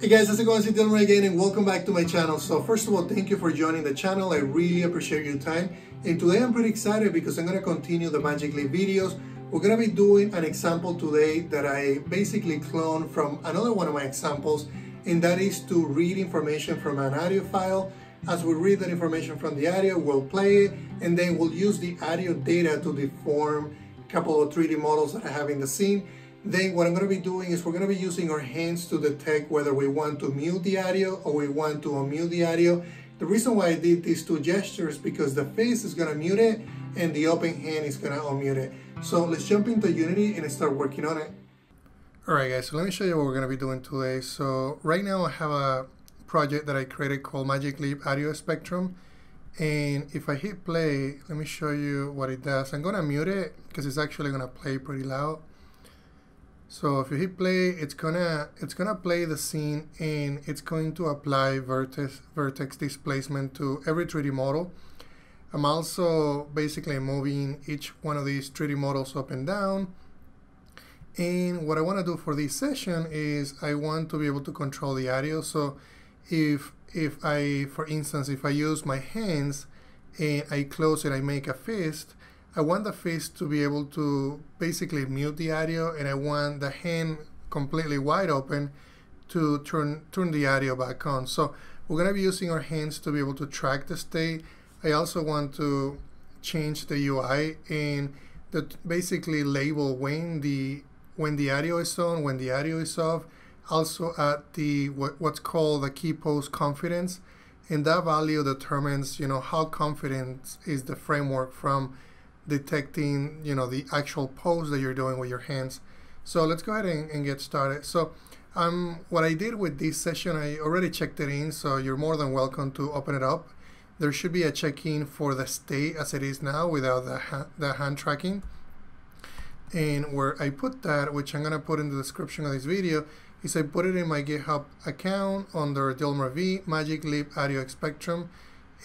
Hey guys, how's it going? It's Dilmer again and welcome back to my channel. So first of all, thank you for joining the channel. I really appreciate your time. And today I'm pretty excited because I'm going to continue the Magic Leap videos. We're going to be doing an example today that I basically cloned from another one of my examples, and that is to read information from an audio file. As we read that information from the audio, we'll play it, and then we'll use the audio data to deform a couple of 3D models that I have in the scene. Then what I'm going to be doing is we're going to be using our hands to detect whether we want to mute the audio or we want to unmute the audio. The reason why I did these two gestures is because the face is going to mute it and the open hand is going to unmute it. So let's jump into Unity and start working on it. Alright guys, so let me show you what we're going to be doing today. So right now I have a project that I created called Magic Leap Audio Spectrum, and if I hit play, let me show you what it does. I'm going to mute it because it's actually going to play pretty loud. So if you hit play, it's gonna play the scene, and it's going to apply vertex displacement to every 3D model. I'm also basically moving each one of these 3D models up and down. And what I want to do for this session is I want to be able to control the audio. So for instance, if I use my hands and I close it, I make a fist, I want the fist to be able to basically mute the audio, and I want the hand completely wide open to turn the audio back on. So we're going to be using our hands to be able to track the state. I also want to change the UI and basically label when the audio is on, when the audio is off. Also add what's called the key post confidence, and that value determines, you know, how confident is the framework from detecting, you know, the actual pose that you're doing with your hands. So let's go ahead and get started. So what I did with this session, I already checked it in, so you're more than welcome to open it up. There should be a check-in for the state as it is now without the hand tracking. And where I put that, which I'm going to put in the description of this video, is I put it in my GitHub account under Dilmer V, Magic Leap Audio Spectrum.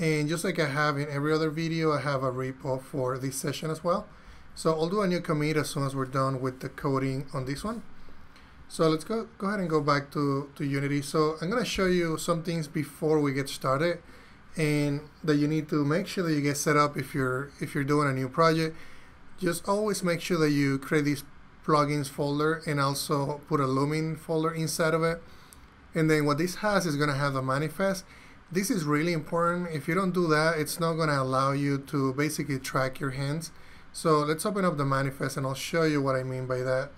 And just like I have in every other video, I have a repo for this session as well. So I'll do a new commit as soon as we're done with the coding on this one. So let's go ahead and go back to Unity. So I'm going to show you some things before we get started, and that you need to make sure that you get set up if you're doing a new project. Just always make sure that you create this plugins folder and also put a Lumin folder inside of it. And then what this has is going to have the manifest. This is really important. If you don't do that, it's not going to allow you to basically track your hands. So let's open up the manifest and I'll show you what I mean by that.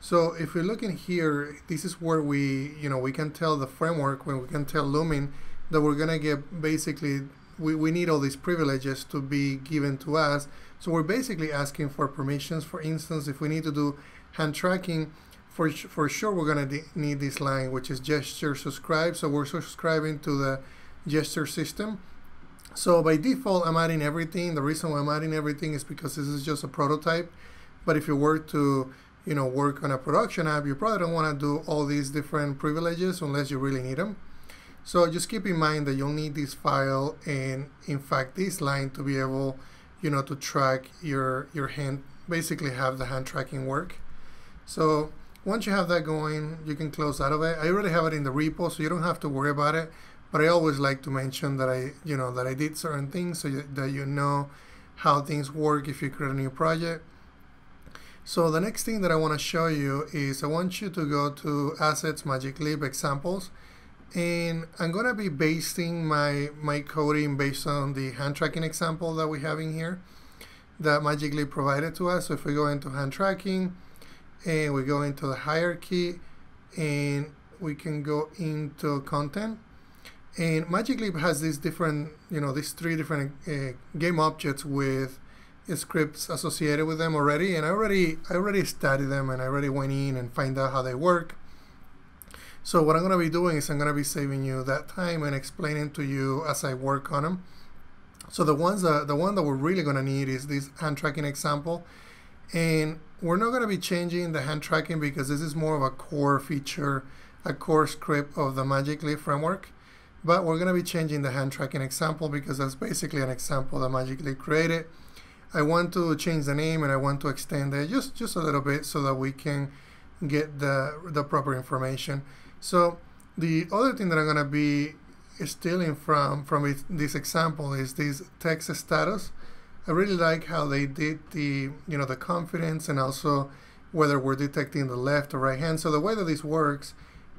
So if we look in here, this is where we can tell the framework, when we can tell Lumin that we're going to get basically, we need all these privileges to be given to us. So we're basically asking for permissions. For instance, if we need to do hand tracking, for sure we're going to need this line, which is gesture subscribe. So we're subscribing to the gesture system. So by default, I'm adding everything. The reason why I'm adding everything is because this is just a prototype. But if you were to, you know, work on a production app, you probably don't want to do all these different privileges unless you really need them. So just keep in mind that you'll need this file and, in fact, this line to be able, you know, to track your hand, basically have the hand tracking work. So once you have that going, you can close out of it. I already have it in the repo, so you don't have to worry about it. But I always like to mention that I did certain things so that you know how things work if you create a new project. So the next thing that I want to show you is I want you to go to Assets, Magic Leap, Examples, and I'm going to be basing my coding based on the hand tracking example that we have in here that Magic Leap provided to us. So if we go into hand tracking, and we go into the hierarchy, and we can go into content. And Magic Leap has these different, you know, these three different game objects with scripts associated with them already. And I already studied them, and I already went in and find out how they work. So what I'm going to be doing is I'm going to be saving you that time and explaining to you as I work on them. So the one that we're really going to need is this hand tracking example. And we're not going to be changing the hand tracking because this is more of a core feature, a core script of the Magic Leap framework. But we're going to be changing the hand tracking example because that's basically an example that Magic Leap created. I want to change the name and I want to extend it just a little bit so that we can get the proper information. So The other thing that I'm going to be stealing from this example is this text status. I really like how they did the, you know, the confidence and also whether we're detecting the left or right hand. So the way that this works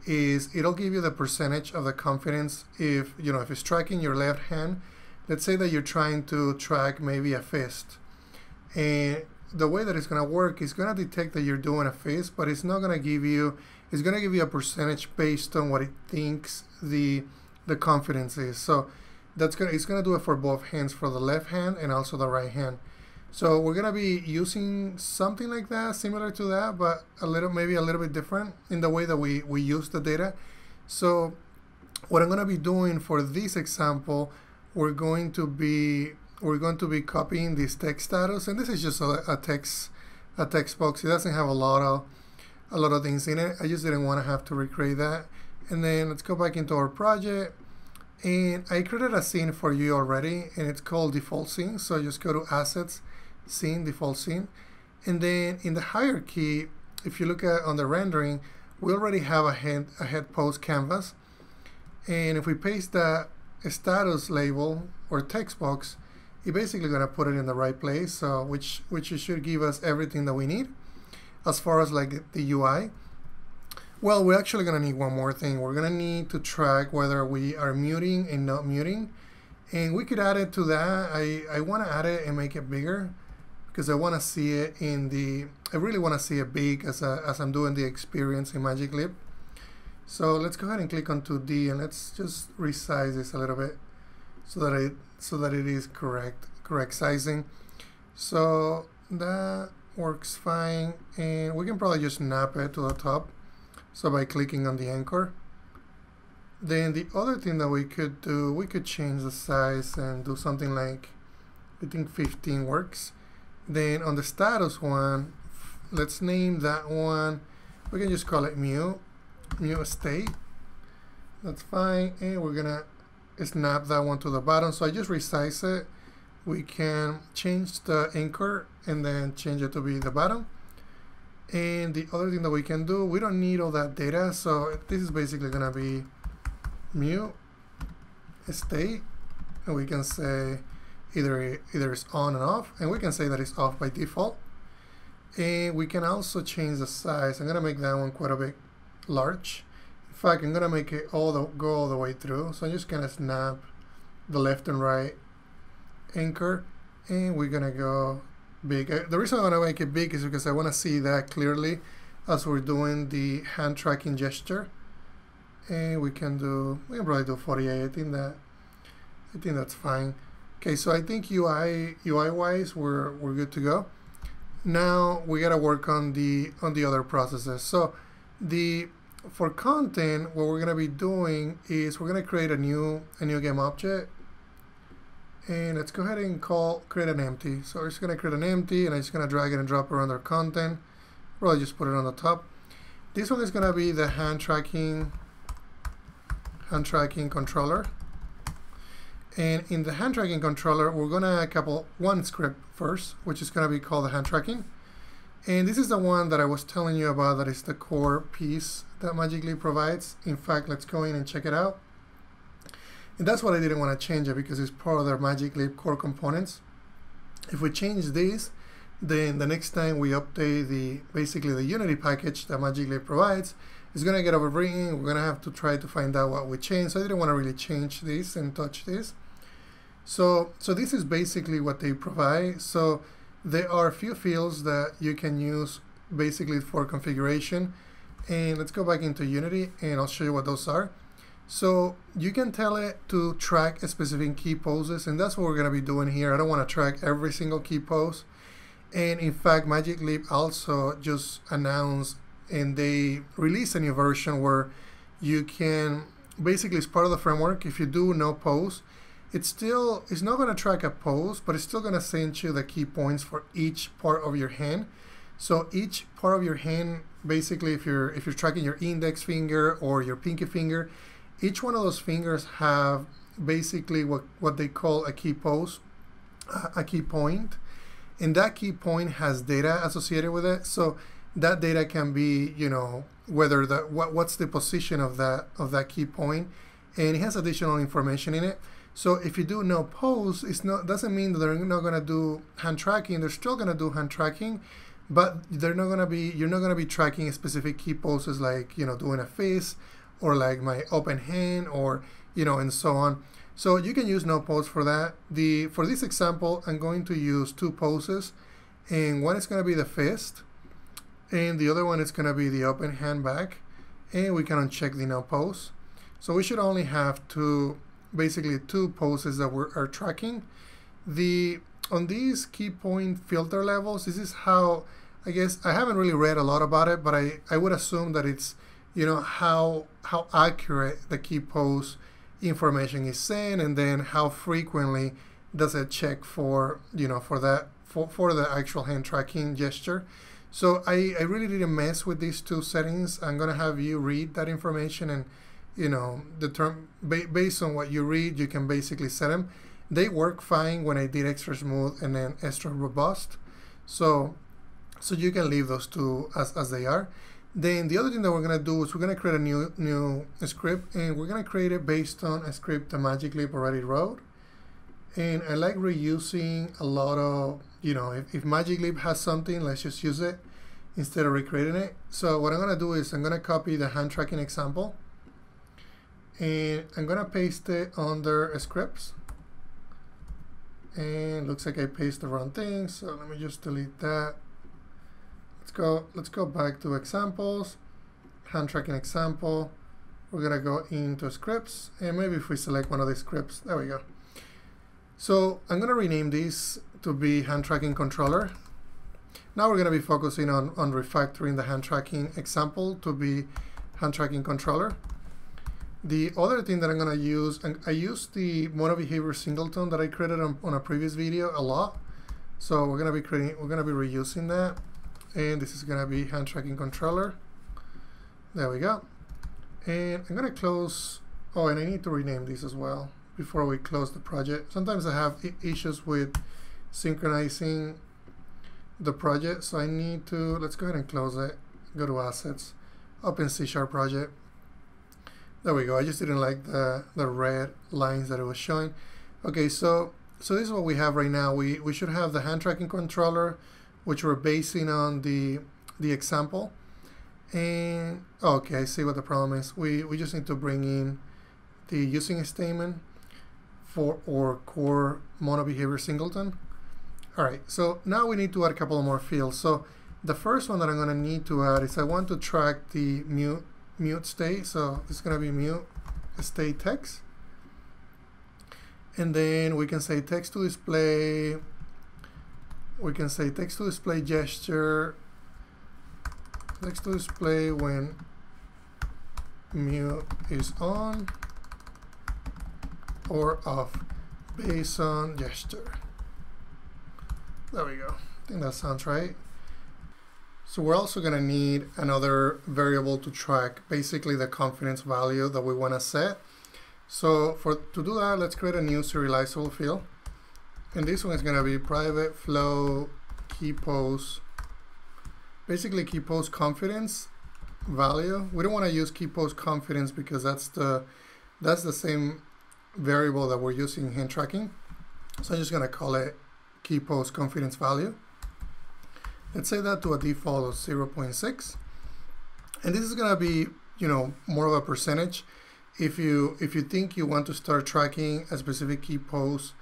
is it'll give you the percentage of the confidence if, you know, if it's tracking your left hand. Let's say that you're trying to track maybe a fist, and the way that it's going to work is going to detect that you're doing a fist, but it's not going to give you, it's going to give you a percentage based on what it thinks the confidence is. So that's going to, it's going to do it for both hands, for the left hand and also the right hand. So we're going to be using something like that, similar to that, but a little, maybe a little bit different in the way that we use the data. So what I'm going to be doing for this example, we're going to be copying this text status, and this is just a text box. It doesn't have a lot of things in it. I just didn't want to have to recreate that. And then let's go back into our project, and I created a scene for you already, and it's called default scene. So just go to assets, scene, default scene, and then in the hierarchy, if you look at on the rendering, we already have a head post canvas, and if we paste that status label or text box, you're basically going to put it in the right place, so which it should give us everything that we need as far as like the UI. Well, we're actually going to need one more thing. We're going to need to track whether we are muting and not muting, and we could add it to that. I want to add it and make it bigger because I want to see it in the, I really want to see it big as I'm doing the experience in Magic Leap. So let's go ahead and click on 2D, and let's just resize this a little bit so that it is correct sizing. So that works fine, and we can probably just snap it to the top. So by clicking on the anchor, then the other thing that we could do, we could change the size and do something like, I think 15 works. Then on the status one, let's name that one, we can just call it mute state. That's fine, and we're gonna snap that one to the bottom. So I just resize it. We can change the anchor and then change it to be the bottom. And the other thing that we can do, we don't need all that data, so this is basically going to be mute state, and we can say either it's on and off, and we can say that it's off by default. And we can also change the size. I'm going to make that one quite a bit large. In fact, I'm going to make it go all the way through. So I'm just going to snap the left and right anchor, and we're going to go big. The reason I want to make it big is because I want to see that clearly as we're doing the hand tracking gesture. And we can probably do 48. I think that's fine. Okay, so I think UI wise we're good to go. Now we gotta work on the other processes. So for content, what we're gonna be doing is we're gonna create a new game object. And let's go ahead and create an empty. So we're just going to create an empty, and I'm just going to drag it and drop it around our content. Probably just put it on the top. This one is going to be the hand tracking controller. And in the hand tracking controller, we're going to couple one script first, which is going to be called the hand tracking. And this is the one that I was telling you about, that is the core piece that Magic Leap provides. In fact, let's go in and check it out. And that's what I didn't want to change it, because it's part of their Magic Leap core components. If we change this, then the next time we update basically the Unity package that Magic Leap provides, it's going to get overwritten. We're going to have to try to find out what we changed. So I didn't want to really change this and touch this. So this is basically what they provide. So there are a few fields that you can use basically for configuration. And let's go back into Unity, and I'll show you what those are. So you can tell it to track a specific key poses, and that's what we're going to be doing here. I don't want to track every single key pose. And in fact, Magic Leap also just announced, and they released a new version where you can, basically it's part of the framework, if you do no pose, it's not going to track a pose, but it's still going to send you the key points for each part of your hand. So each part of your hand, basically if you're tracking your index finger or your pinky finger, each one of those fingers have basically what they call a key pose, a key point, and that key point has data associated with it. So that data can be, you know, whether the what's the position of that key point, and it has additional information in it. So if you do no pose, it's not doesn't mean that they're not going to do hand tracking. They're still going to do hand tracking, but they're not going to be you're not going to be tracking specific key poses like, you know, doing a fist or like my open hand, or, you know, and so on. So you can use no pose for that. For this example, I'm going to use two poses, and one is going to be the fist, and the other one is going to be the open hand back, and we can uncheck the no pose. So we should only have basically two poses that we are tracking. On these key point filter levels, this is how, I guess, I haven't really read a lot about it, but I would assume that it's, you know, how accurate the key pose information is sent, and then how frequently does it check for, you know, for the actual hand tracking gesture. So I really didn't mess with these two settings. I'm going to have you read that information, and, you know, based on what you read, you can basically set them. They work fine when I did extra smooth and then extra robust. So you can leave those two as they are. Then the other thing that we're going to do is we're going to create a new script, and we're going to create it based on a script that Magic Leap already wrote. And I like reusing a lot of, you know, if Magic Leap has something, let's just use it instead of recreating it. So what I'm going to do is I'm going to copy the hand tracking example, and I'm going to paste it under scripts. And looks like I pasted the wrong thing, so let me just delete that. Let's go back to examples, hand tracking example. We're going to go into scripts, and maybe if we select one of these scripts, there we go. So I'm going to rename this to be hand tracking controller. Now we're going to be focusing on refactoring the hand tracking example to be hand tracking controller. The other thing that I'm going to use, and I use the MonoBehaviour Singleton that I created on a previous video a lot. So we're going to be reusing that. And this is going to be hand tracking controller. There we go. And I'm going to close. Oh, and I need to rename this as well before we close the project. Sometimes I have issues with synchronizing the project, so I need to, let's go ahead and close it, go to assets, open C# project. There we go. I just didn't like the red lines that it was showing. Okay, so this is what we have right now. We should have the hand tracking controller, which we're basing on the example. And okay, I see what the problem is. We just need to bring in the using statement for our core MonoBehaviour Singleton. All right, so now we need to add a couple more fields. So the first one that I'm going to need to add is I want to track the mute state. So it's going to be mute state text. And then we can say text to display. We can say text to display gesture, text to display when mute is on or off based on gesture. There we go. I think that sounds right. So we're also going to need another variable to track basically the confidence value that we want to set. So to do that, let's create a new serializable field. And this one is going to be private flow key pose, basically key pose confidence value. We don't want to use key pose confidence because that's the same variable that we're using in hand tracking. So I'm just going to call it key pose confidence value. Let's set that to a default of 0.6, and this is going to be, you know, more of a percentage. If you think you want to start tracking a specific key pose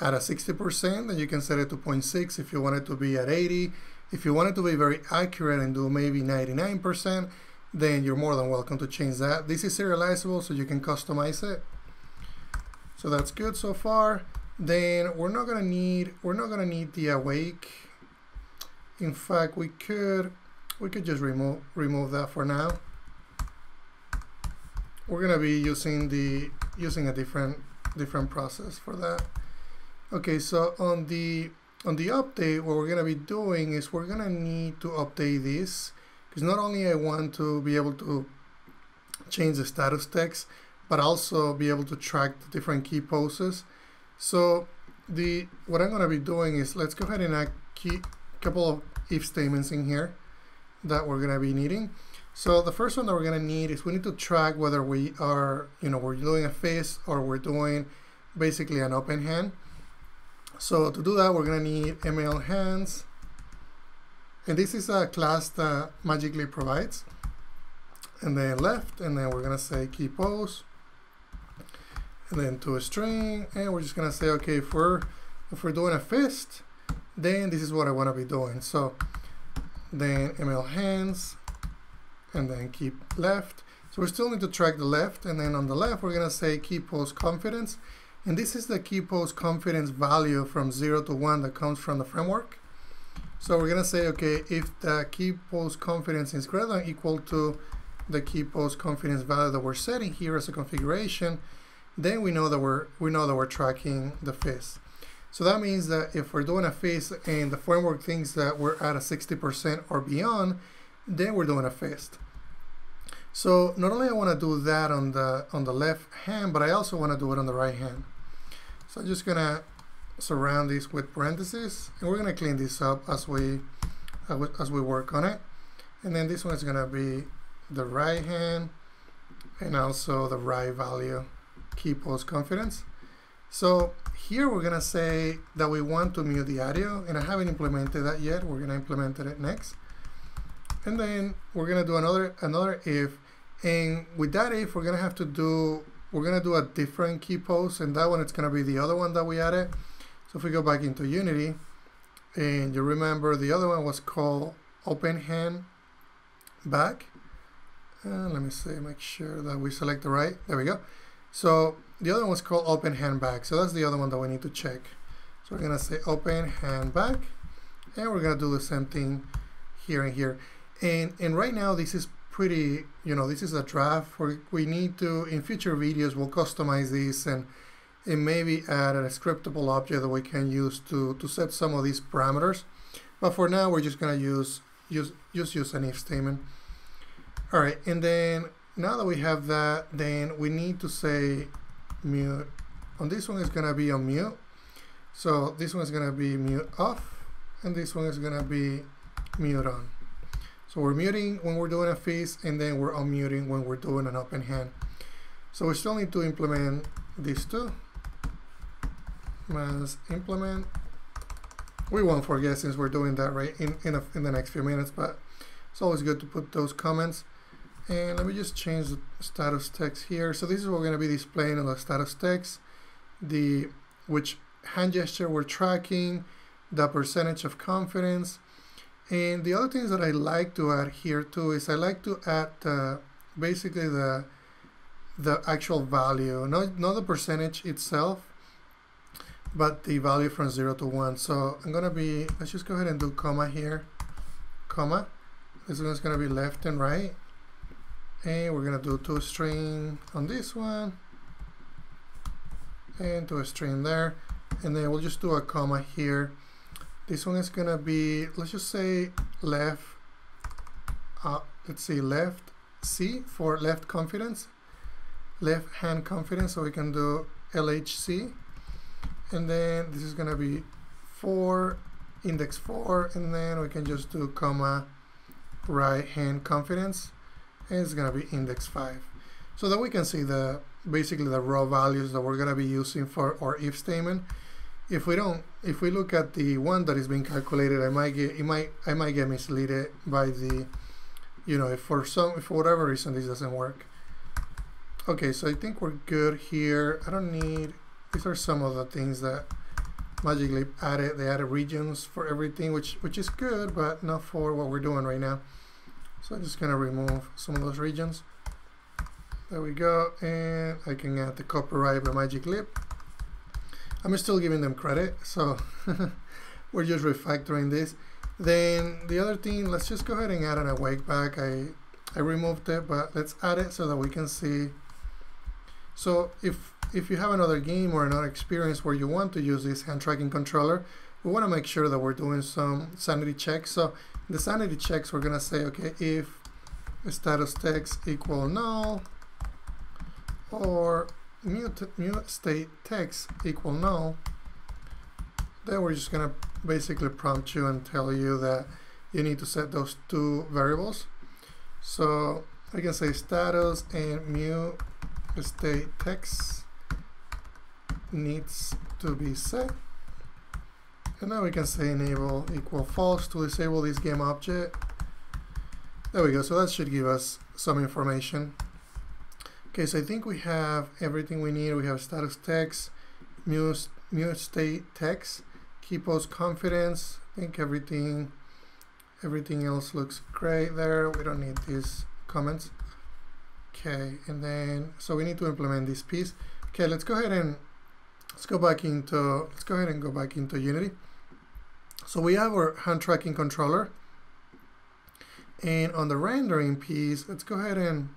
at a 60%, then you can set it to 0.6. If you want it to be at 80, if you want it to be very accurate and do maybe 99%, then you're more than welcome to change that. This is serializable, so you can customize it. So that's good so far. Then we're not gonna need the awake. In fact, we could just remove that for now. We're gonna be using a different process for that. Okay, so on the update, what we're going to be doing is we're going to need to update this, because not only I want to be able to change the status text, but also be able to track the different key poses. So what I'm going to be doing is, let's go ahead and add a couple of if statements in here. that we're going to be needing. So the first one that we're going to need is we need to track whether we are, we're doing a fist or we're doing basically an open hand. So to do that, we're going to need ML hands. And this is a class that Magic Leap provides. And then left, and then we're going to say key pose. And then to a string, and we're just going to say, okay, if we're doing a fist, then this is what I want to be doing. So then ML hands, and then keep left. So we still need to track the left, and then on the left, we're gonna say key pose confidence. And this is the key pose confidence value from 0 to 1 that comes from the framework. So we're gonna say, okay, if the key pose confidence is greater than or equal to the key pose confidence value that we're setting here as a configuration, then we know that we're tracking the fist. So that means that if we're doing a fist and the framework thinks that we're at a 60% or beyond, then we're doing a fist. So not only I want to do that on the left hand, but I also want to do it on the right hand. So I'm just gonna surround this with parentheses, and we're gonna clean this up as we work on it. And then this one is gonna be the right hand, and also the right value, key pose confidence. So here we're gonna say that we want to mute the audio, and I haven't implemented that yet. We're gonna implement it next. And then we're gonna do another if, and with that if we're gonna do a different key pose, and that one it's gonna be the other one that we added. So if we go back into Unity, and you remember the other one was called open hand back. Let me see, make sure that we select the right. There we go. So the other one was called open hand back. So that's the other one that we need to check. So we're gonna say open hand back, and we're gonna do the same thing here and here. And right now this is pretty, this is a draft where we need to, in future videos, we'll customize this and maybe add a scriptable object that we can use to set some of these parameters. But for now, we're just gonna use an if statement. All right, and then now that we have that, then we need to say mute. On this one, it's gonna be on mute. So this one is gonna be mute off, and this one is gonna be mute on. So we're muting when we're doing a fist, and then we're unmuting when we're doing an open hand. So we still need to implement these two. Let's implement. We won't forget since we're doing that right in the next few minutes, but it's always good to put those comments. And let me just change the status text here. So this is what we're going to be displaying on the status text, which hand gesture we're tracking, the percentage of confidence. And the other things that I like to add here too is I like to add basically the actual value, not the percentage itself, but the value from 0 to 1. So I'm gonna be, let's just go ahead and do comma here, comma. This one's gonna be left and right, and we're gonna do to a string on this one, and to a string there, and then we'll just do a comma here. This one is gonna be, let's just say left, let's see, left C for left confidence, left hand confidence, so we can do LHC. And then this is gonna be 4, index 4, and then we can just do comma right hand confidence, and it's gonna be index 5. So that we can see basically the raw values that we're gonna be using for our if statement. If we look at the one that is being calculated, I might get misled by the, if for whatever reason this doesn't work. Okay, so I think we're good here. I don't need, these are some of the things that Magic Leap added. They added regions for everything, which is good, but not for what we're doing right now. So I'm just gonna remove some of those regions. There we go, and I can add the copyright by Magic Leap. I'm still giving them credit, so we're just refactoring this. Then the other thing, let's just go ahead and add an awake back. I removed it, but let's add it so that we can see. So if you have another game or another experience where you want to use this hand tracking controller, we want to make sure that we're doing some sanity checks. So the sanity checks, we're gonna say, okay, if status text equal null, or mute state text equal null, then we're just gonna basically prompt you and tell you that you need to set those two variables. So I can say status and mu state text needs to be set. And now we can say enable equal false to disable this game object. There we go. So that should give us some information. Okay, so I think we have everything we need. We have status text, mu state text, key post confidence. I think everything else looks great there. We don't need these comments. Okay, and then so we need to implement this piece. Okay, let's go ahead and go back into Unity. So we have our hand tracking controller, and on the rendering piece, let's go ahead and,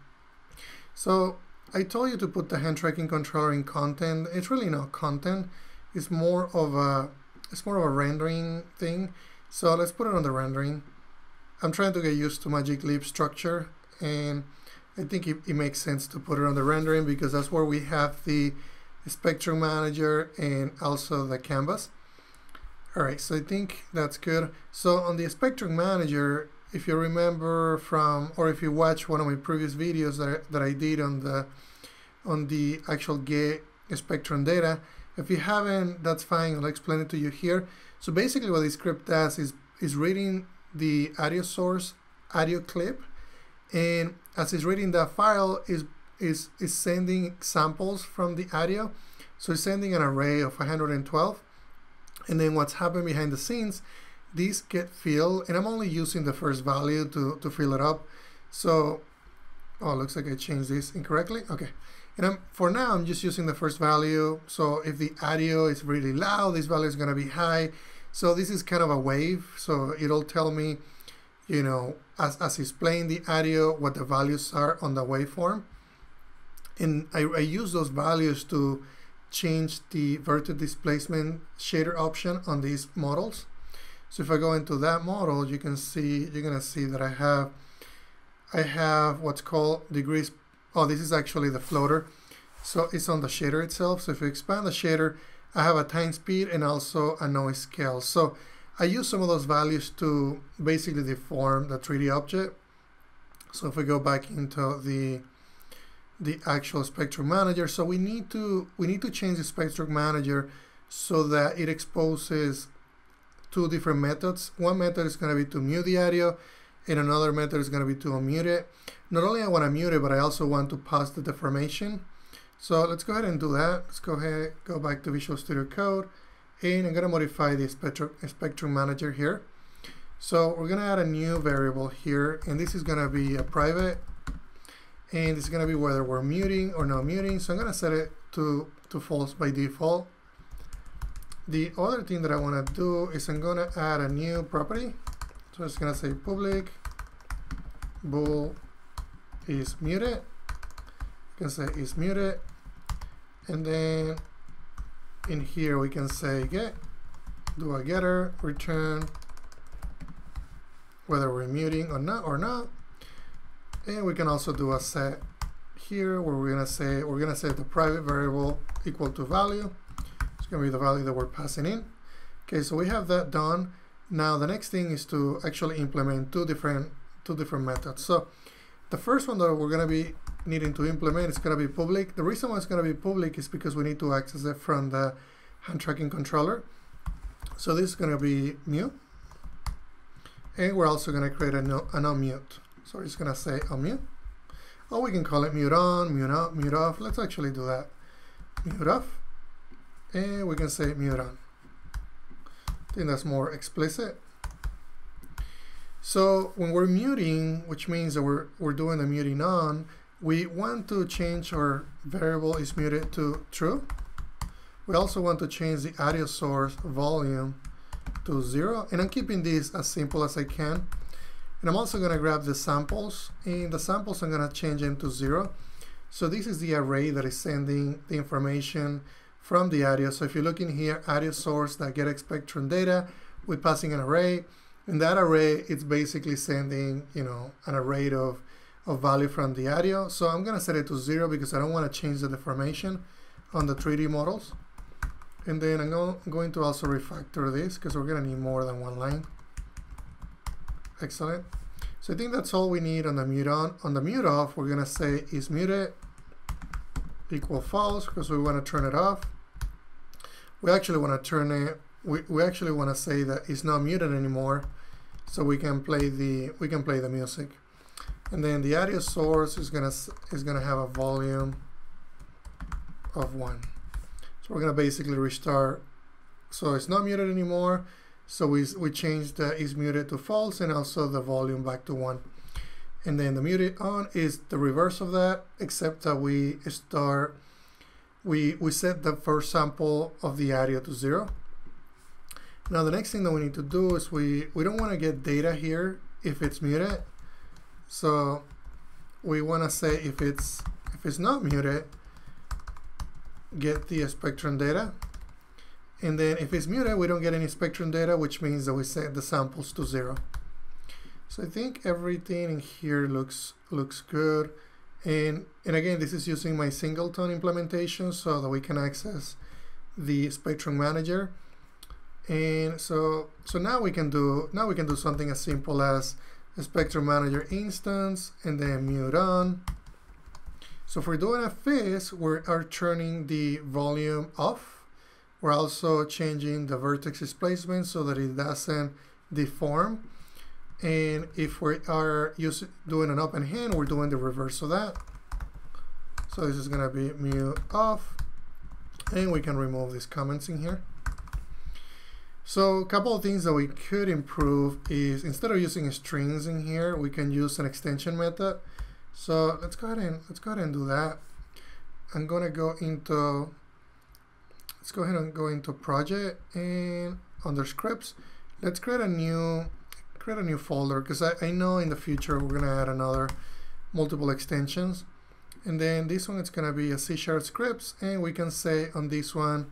so I told you to put the hand tracking controller in content. It's really not content. It's more of a rendering thing. So let's put it on the rendering. I'm trying to get used to Magic Leap structure, and I think it makes sense to put it on the rendering because that's where we have the Spectrum Manager and also the canvas. Alright, so I think that's good. So on the Spectrum Manager, if you remember from, or if you watch one of my previous videos that I did on the actual Get Spectrum Data, if you haven't, that's fine, I'll explain it to you here. So basically what the script does is reading the audio source, audio clip, and as it's reading that file, is sending samples from the audio. So it's sending an array of 112, and then what's happening behind the scenes, these get filled, and I'm only using the first value to fill it up. So, oh, looks like I changed this incorrectly. Okay, and for now I'm just using the first value. So if the audio is really loud, this value is going to be high. So this is kind of a wave. So it'll tell me, you know, as it's playing the audio, what the values are on the waveform. And I use those values to change the vertex displacement shader option on these models. So if I go into that model, you can see, you're gonna see that I have what's called degrees. Oh, this is actually the floater. So it's on the shader itself. So if you expand the shader, I have a time speed and also a noise scale. So I use some of those values to basically deform the 3D object. So if we go back into the actual Spectrum Manager, so we need to change the Spectrum Manager so that it exposes two different methods. One method is going to be to mute the audio, and another method is going to be to unmute it. Not only I want to mute it, but I also want to pass the deformation. So let's go ahead and do that. Let's go ahead, go back to Visual Studio Code, and I'm going to modify the Spectrum Manager here. So we're going to add a new variable here, and this is going to be a private, and it's going to be whether we're muting or not muting. So I'm going to set it to false by default. The other thing that I want to do is I'm going to add a new property. So it's going to say public bool is muted. You can say is muted. And then in here we can say get, do a getter, return whether we're muting or not And we can also do a set here where we're gonna set the private variable equal to value. It's gonna be the value that we're passing in. Okay, so we have that done. Now the next thing is to actually implement two different methods. So the first one that we're gonna be needing to implement is gonna be public. The reason why it's gonna be public is because we need to access it from the hand tracking controller. So this is gonna be mute, and we're also gonna create an unmute. So it's gonna say unmute, or we can call it mute on, mute out, mute off. Let's actually do that. Mute off, and we can say mute on. I think that's more explicit. So when we're muting, which means that we're doing the muting on, we want to change our variable is muted to true. We also want to change the audio source volume to 0, and I'm keeping this as simple as I can. And I'm also going to grab the samples, and the samples I'm going to change them to 0. So this is the array that is sending the information from the audio. So if you look in here, audio source that get spectrum data, we're passing an array, and that array is basically sending, you know, an array of value from the audio. So I'm going to set it to 0 because I don't want to change the deformation on the 3D models. And then I'm going to also refactor this because we're going to need more than one line. Excellent. So I think that's all we need on the mute on. On the mute off, we're gonna say is muted equal false because we want to turn it off. We actually want to turn it. We actually want to say that it's not muted anymore, so we can play the music. And then the audio source is gonna have a volume of 1. So we're gonna basically restart. So it's not muted anymore. So we changed the is muted to false and also the volume back to 1. And then the muted on is the reverse of that, except that we set the first sample of the audio to 0. Now the next thing that we need to do is we don't want to get data here if it's muted. So we want to say if it's not muted, get the spectrum data. And then if it's muted, we don't get any spectrum data, which means that we set the samples to 0. So I think everything in here looks good. And again, this is using my singleton implementation so that we can access the spectrum manager. And so now we can do something as simple as a spectrum manager instance and then mute on. So if we're doing a fizz, we are turning the volume off. We're also changing the vertex displacement so that it doesn't deform. And if we are doing an open hand, we're doing the reverse of that. So this is going to be mute off. And we can remove these comments in here. So a couple of things that we could improve is instead of using strings in here, we can use an extension method. So let's go ahead and do that. I'm going to go into project and under scripts, let's create a new folder because I know in the future we're gonna add another multiple extensions. And then this one it's gonna be a C# scripts, and we can say on this one,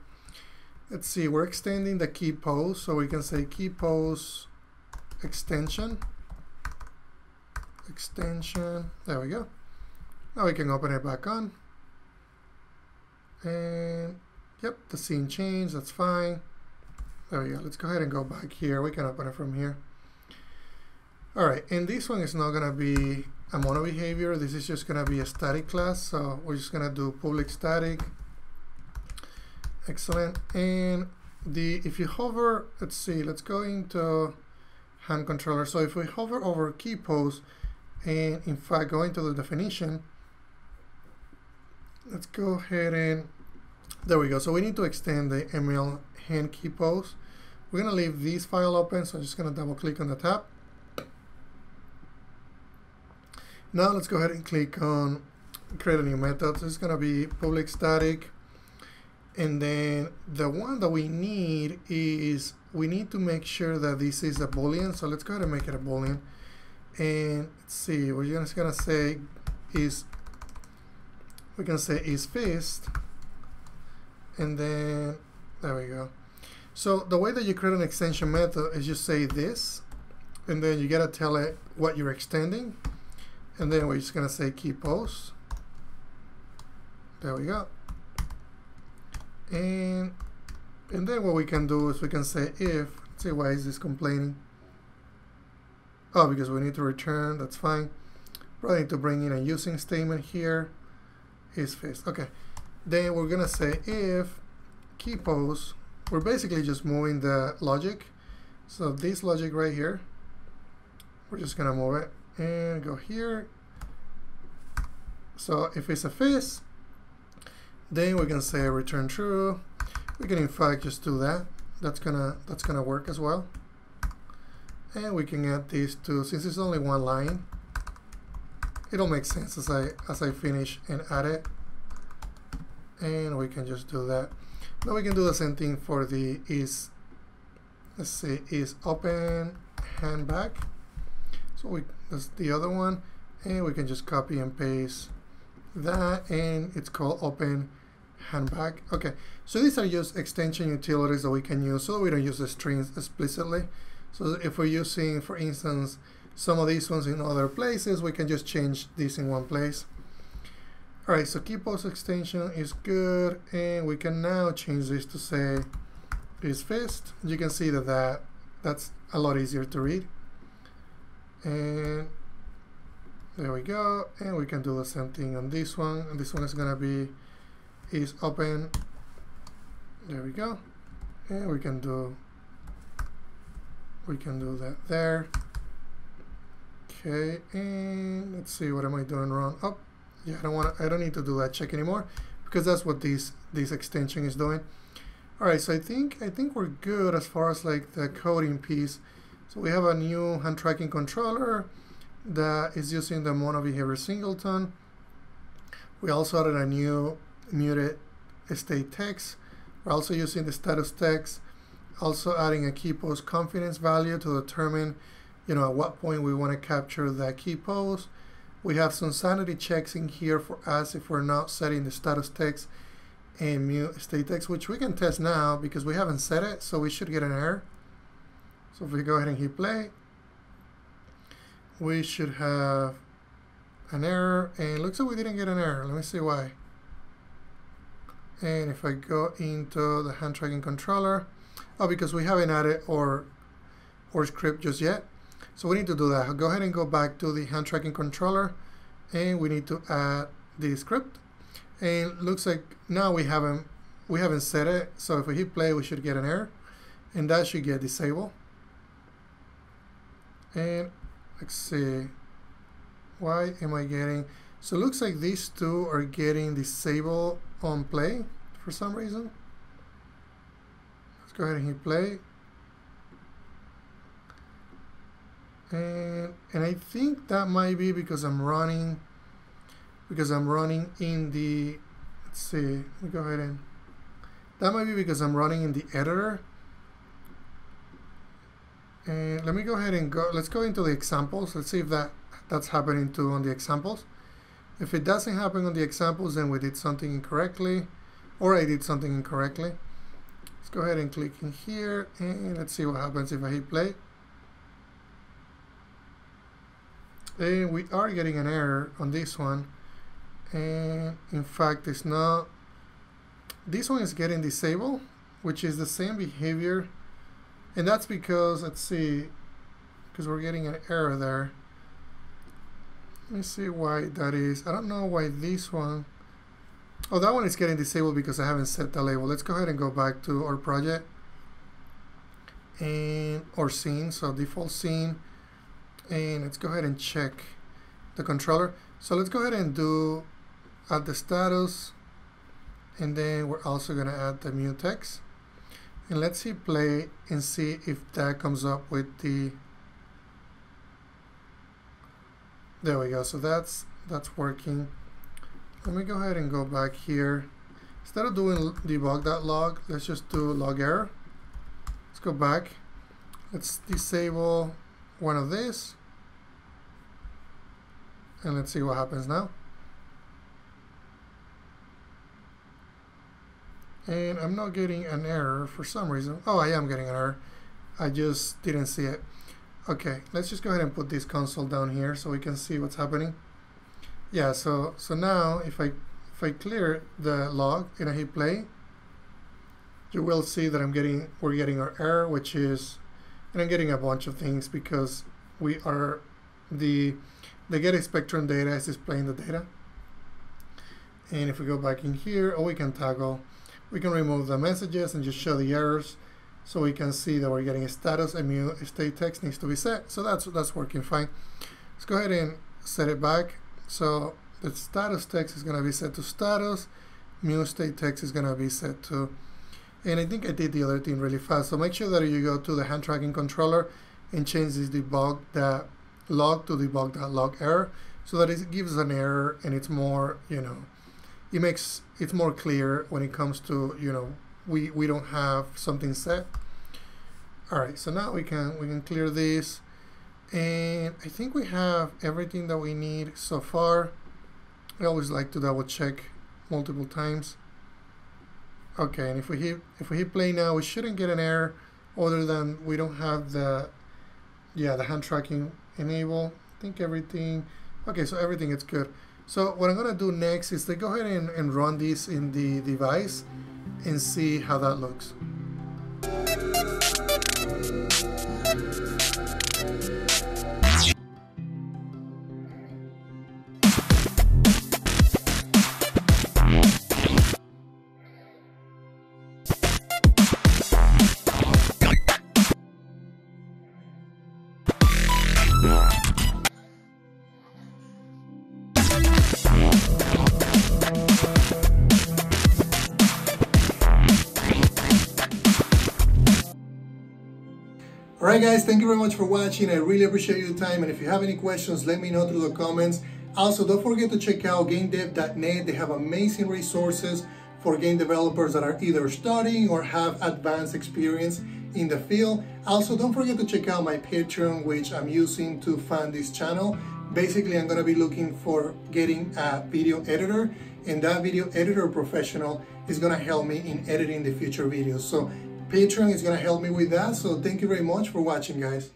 let's see, we're extending the key pose, so we can say key pose extension. There we go. Now we can open it back on. And yep, the scene changed, that's fine. There we go, let's go ahead and go back here. We can open it from here. All right, and this one is not gonna be a MonoBehaviour. This is just gonna be a static class. So we're just gonna do public static. Excellent, and if you hover, let's see, let's go into hand controller. So if we hover over key pose and in fact go into the definition, let's go ahead and there we go. So we need to extend the ML hand key pose. We're going to leave this file open, so I'm just going to double click on the tab. Now let's go ahead and click on create a new method. So it's going to be public static. And then the one that we need is we need to make sure that this is a Boolean. So let's go ahead and make it a Boolean. And let's see, we're just going to say is fist. And then there we go. So the way that you create an extension method is you say this, and then you gotta tell it what you're extending, and then we're just gonna say key pose. There we go. And then what we can do is we can say if. Let's see, why is this complaining? Oh, because we need to return. That's fine. Probably need to bring in a using statement here. Is fist. Okay. Then we're gonna say if key pose, we're basically just moving the logic. So this logic right here, we're just gonna move it and go here. So if it's a fist, then we can say return true. We can in fact just do that. That's gonna work as well. And we can add these two, since it's only one line, it'll make sense as I finish and add it. And we can just do that. Now we can do the same thing for the is, let's see, is open hand back. So that's the other one, and we can just copy and paste that, and it's called open hand back. Okay, so these are just extension utilities that we can use so we don't use the strings explicitly. So if we're using, for instance, some of these ones in other places, we can just change this in one place. All right, so key pose extension is good, and we can now change this to say is fist. You can see that that's a lot easier to read. and there we go. And we can do the same thing on this one, and this one is gonna be is open. There we go. And we can do that there. Okay, and let's see, what am I doing wrong? Oh yeah, I don't need to do that check anymore, because that's what this extension is doing. All right, so I think we're good as far as like the coding piece. So we have a new hand tracking controller that is using the MonoBehaviour Singleton. We also added a new muted state text. We're also using the status text, also adding a key pose confidence value to determine, you know, at what point we want to capture that key pose. We have some sanity checks in here for us if we're not setting the status text and mute state text, which we can test now because we haven't set it, so we should get an error. So if we go ahead and hit play, we should have an error, and it looks like we didn't get an error. Let me see why. And if I go into the hand tracking controller, oh, because we haven't added our script just yet. So we need to do that. I'll go ahead and go back to the hand tracking controller, and we need to add the script. And it looks like now we haven't set it. So if we hit play, we should get an error, and that should get disabled. And let's see, why am I getting? So it looks like these two are getting disabled on play for some reason. Let's go ahead and hit play. And I think that might be because I'm running in the, let's see, let me go ahead and, that might be because I'm running in the editor. And let me go ahead and go, let's go into the examples. Let's see if that's happening too on the examples. If it doesn't happen on the examples, then we did something incorrectly, or I did something incorrectly. Let's go ahead and click in here, and let's see what happens if I hit play. And we are getting an error on this one, and in fact it's not, this one is getting disabled, which is the same behavior, and that's because, let's see, because we're getting an error there. Let me see why that is. I don't know why this one, oh, that one is getting disabled because I haven't set the label. Let's go ahead and go back to our project and our scene, so default scene. And let's go ahead and check the controller. So let's go ahead and do add the status, and then we're also going to add the mute text, and let's hit play and see if that comes up with the, there we go. So that's working. Let me go ahead and go back here. Instead of doing debug.log, let's just do log error. Let's go back, let's disable one of these, and let's see what happens now. And I'm not getting an error for some reason. Oh, I am getting an error, I just didn't see it. Okay, let's just go ahead and put this console down here so we can see what's happening. Yeah, so now if I clear the log and I hit play, you will see that we're getting our error, which is, and I'm getting a bunch of things because we are the get spectrum data is displaying the data. And if we go back in here, or we can toggle, we can remove the messages and just show the errors, so we can see that we're getting a status and mute state text needs to be set. So that's working fine. Let's go ahead and set it back. So the status text is going to be set to status, mute state text is going to be set to. And I think I did the other thing really fast. So make sure that you go to the hand tracking controller and change this debug.log to debug.log error, so that it gives an error, and it's more, you know, it's more clear when it comes to, you know, we don't have something set. All right, so now we can clear this, and I think we have everything that we need so far. I always like to double check multiple times. Okay, and if we hit play now, we shouldn't get an error, other than we don't have the hand tracking enabled. I think everything, okay, so everything is good. So what I'm gonna do next is to go ahead and run this in the device and see how that looks. Alright guys, thank you very much for watching. I really appreciate your time, and if you have any questions, let me know through the comments. Also, don't forget to check out gamedev.net. They have amazing resources for game developers that are either studying or have advanced experience in the field. Also, don't forget to check out my Patreon, which I'm using to fund this channel. Basically, I'm going to be looking for getting a video editor, and that video editor professional is going to help me in editing the future videos. So Patreon is going to help me with that. So thank you very much for watching, guys.